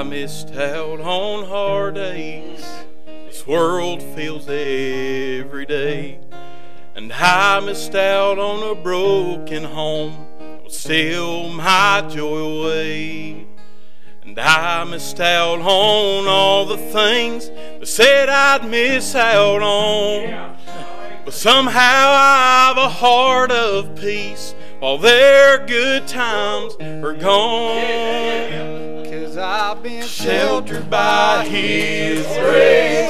I missed out on hard days. This world feels every day, and I missed out on a broken home. It was still my joy away, and I missed out on all the things they said I'd miss out on. But somehow I have a heart of peace. All their good times are gone. 'Cause I've been sheltered by His grace,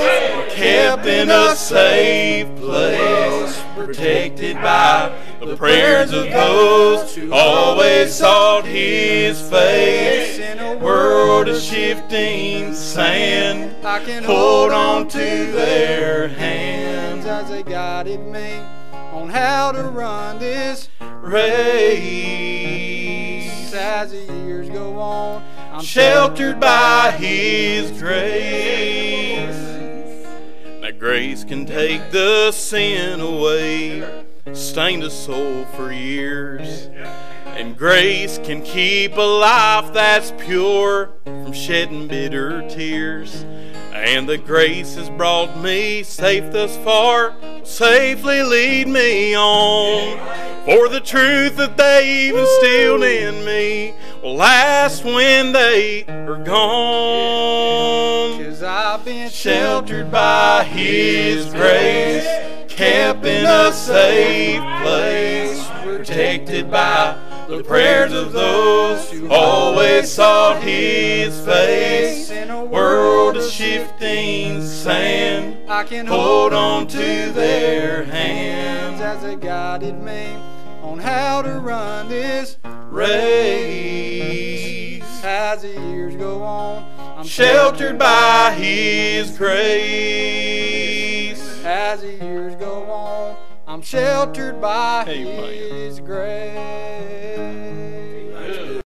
kept in a safe place, protected by the prayers of those who always sought His face. In a world of shifting sand, I can hold on to their hands as they guided me on how to run this race. As the years go on, I'm sheltered by His grace. Now grace can take the sin away, stained a soul for years, and grace can keep a life that's pure from shedding bitter tears. And the grace has brought me safe thus far, will safely lead me on. For the truth that they even still in me will last when they are gone. 'Cause I've been sheltered by His grace, kept in a safe place, protected by the prayers of those who always sought His face. In a world of shifting sand, I can hold on to their hands as they guided me on how to run this race. As the years go on, I'm sheltered by His grace. As the years go on, I'm sheltered by His grace.